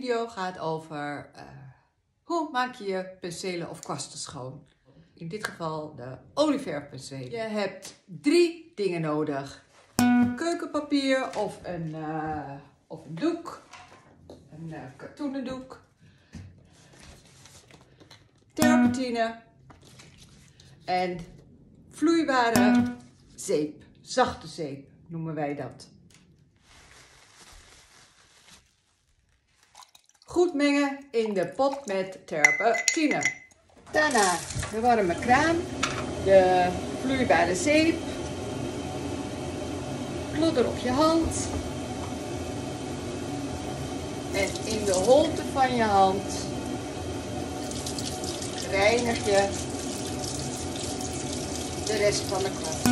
video gaat over hoe maak je je penselen of kwasten schoon. In dit geval de olieverfpenseel. Je hebt 3 dingen nodig. Keukenpapier of een doek. Een katoenen doek. Terpentine. En vloeibare zeep. Zachte zeep noemen wij dat. Goed mengen in de pot met terpentine. Daarna de warme kraan, de vloeibare zeep, klodder op je hand en in de holte van je hand reinig je de rest van de kwast.